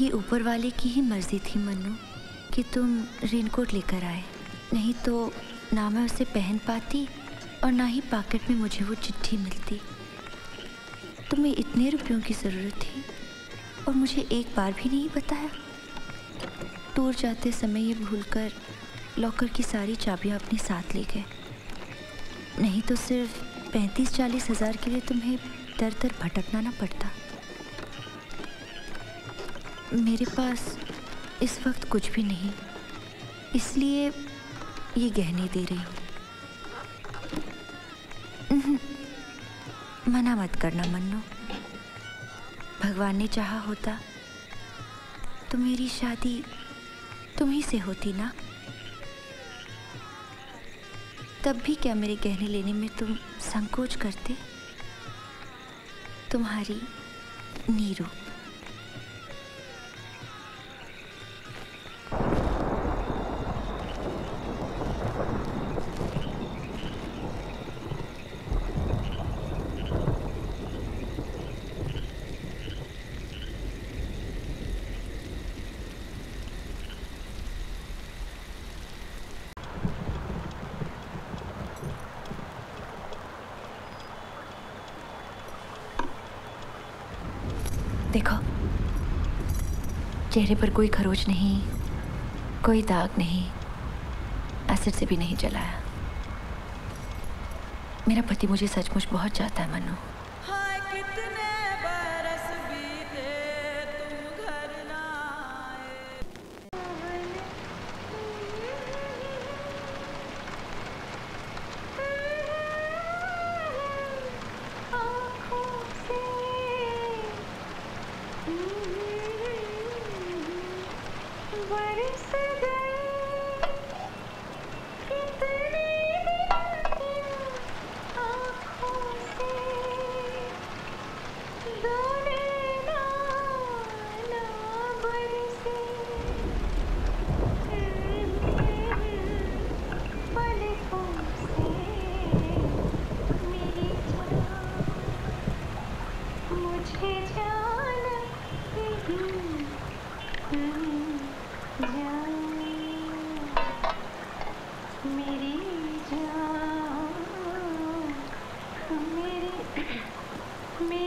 ये ऊपर वाले की ही मर्जी थी मनु कि तुम रेनकोट लेकर आए, नहीं तो ना मैं उसे पहन पाती और ना ही पॉकेट में मुझे वो चिट्ठी मिलती। तुम्हें इतने रुपयों की ज़रूरत थी और मुझे एक बार भी नहीं बताया। टूर जाते समय ये भूलकर लॉकर की सारी चाबियां अपने साथ ले गए, नहीं तो सिर्फ 35-40 हज़ार के लिए तुम्हें दर दर भटकना ना पड़ता। मेरे पास इस वक्त कुछ भी नहीं, इसलिए ये गहने दे रही हूँ। मना मत करना मन्नू, भगवान ने चाहा होता तो मेरी शादी तुम्ही से होती ना। तब भी क्या मेरे गहने लेने में तुम संकोच करते? तुम्हारी नीरू। देखो, चेहरे पर कोई खरोच नहीं, कोई दाग नहीं, एसिड से भी नहीं जलाया। मेरा पति मुझे सचमुच बहुत चाहता है मनु।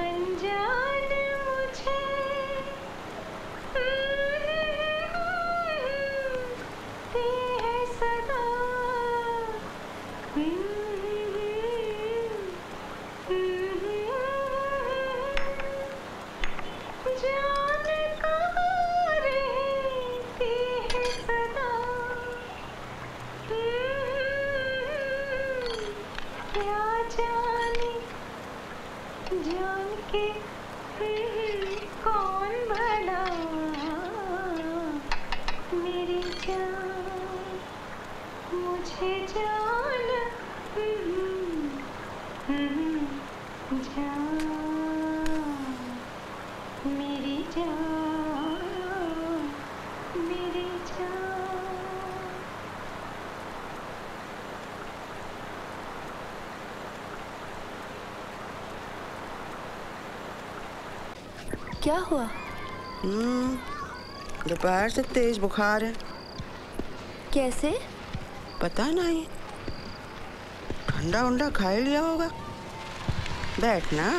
अनजान मुझे, ते है सदा क्या हुआ? दोपहर से तेज बुखार है। कैसे? पता नहीं, ठंडा उंडा खा लिया होगा। बैठ ना,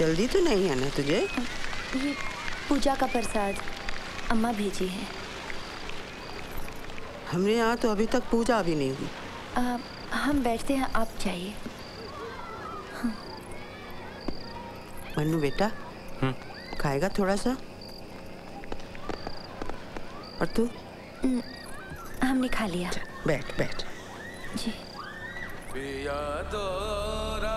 जल्दी तो नहीं है ना तुझे? ये पूजा का प्रसाद अम्मा भेजी है। हमने यहाँ तो अभी तक पूजा भी नहीं हुई। हम बैठते हैं, आप चाहिए? हाँ। मनु बेटा, खाएगा थोड़ा सा? और तू? हमने खा लिया। बैठ बैठ जी। पिया दोरा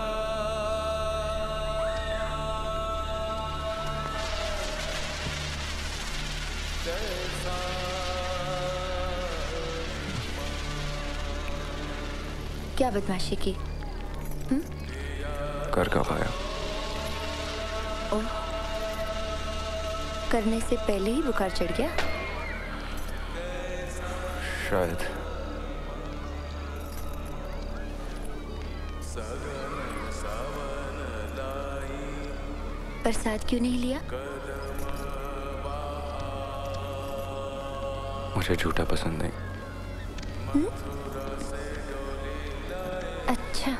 क्या बदमाशी की? कर का खाया? ओ, करने से पहले ही बुखार चढ़ गया। शायद। प्रसाद क्यों नहीं लिया? मुझे झूठा पसंद नहीं। अच्छा,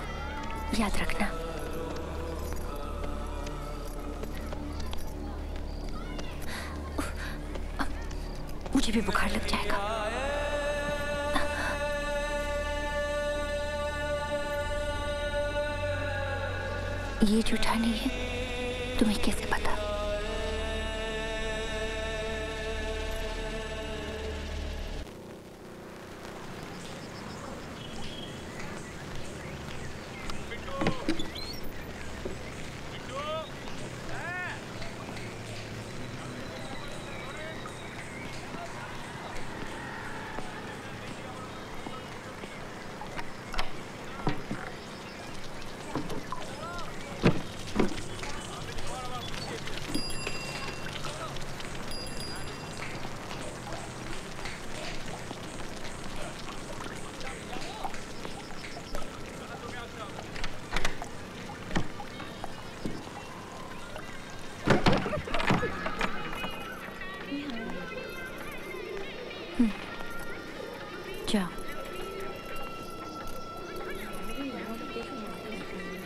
याद रखना। मुझे भी बुखार लग जाएगा। ये झूठा नहीं है, तुम्हें कैसे पता?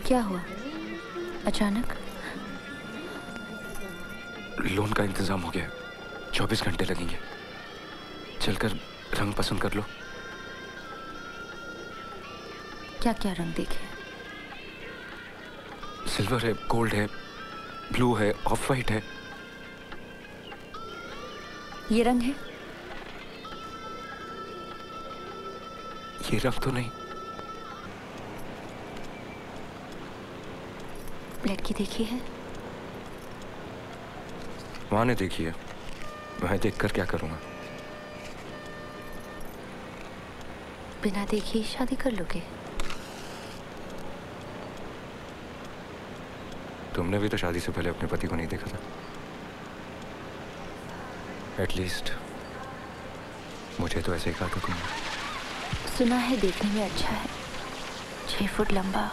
क्या हुआ अचानक? लोन का इंतजाम हो गया, 24 घंटे लगेंगे। चलकर रंग पसंद कर लो। क्या क्या रंग देखे? सिल्वर है, गोल्ड है, ब्लू है, ऑफ वाइट है। ये रंग है? ये रंग तो नहीं। लड़की देखी है? माँ ने देखी है, मैं देखकर क्या करूँगा? बिना देखे ही शादी कर लोगे? तुमने भी तो शादी से पहले अपने पति को नहीं देखा था। एटलीस्ट मुझे तो ऐसे ही कहा था। सुना है देखने में अच्छा है, 6 फुट लंबा,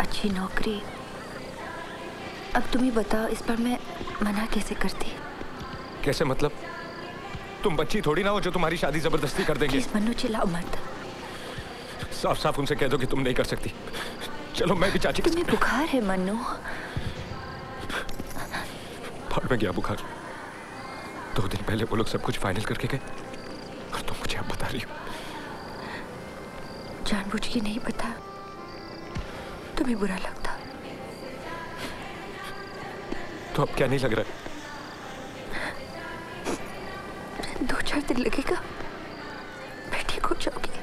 अच्छी नौकरी। अब तुम ही बताओ, इस पर मैं मना कैसे करती? कैसे मतलब? तुम बच्ची थोड़ी ना हो जो तुम्हारी शादी जबरदस्ती कर देंगे। मनु चिल्लाओ मत। साफ साफ उनसे कह दो कि तुम नहीं कर सकती। चलो मैं भी चाची। तुम्हें बुखार है मनु? भाड़ में गया बुखार। 2 दिन पहले वो लोग सब कुछ फाइनल करके गए और तुम मुझे अब बता रही हो। जानबूझ के नहीं पता, तुम्हें बुरा लगता तो अब क्या नहीं लग रहा है? 2-4 दिन लगेगा, बेटी को जाओगी।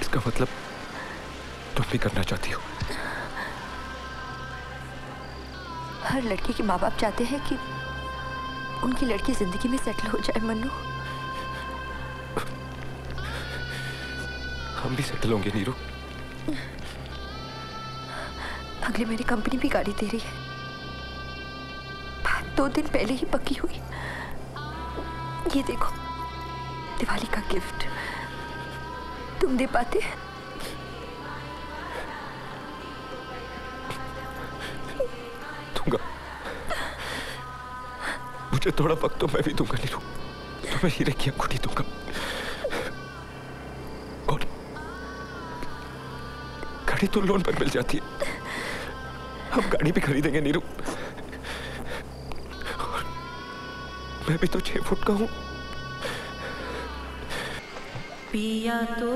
इसका मतलब तुम भी करना चाहती हो? हर लड़की के माँ बाप चाहते हैं कि उनकी लड़की जिंदगी में सेटल हो जाए। मनु, हम भी सेटल होंगे नीरू। अगले मेरी कंपनी भी गाड़ी दे रही है, बात 2 दिन पहले ही पक्की हुई। ये देखो दिवाली का गिफ्ट। तुम दे पाते? दूंगा। मुझे थोड़ा वक्त तो मैं भी दूंगा नीरू, तुम्हें हीरे की अंगूठी दूंगा और गाड़ी तो लोन पर मिल जाती है। हम गाड़ी भी खरीदेंगे नीरू। मैं भी तो 6 फुट का हूँ। पिया तो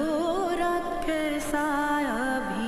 रात के साया भी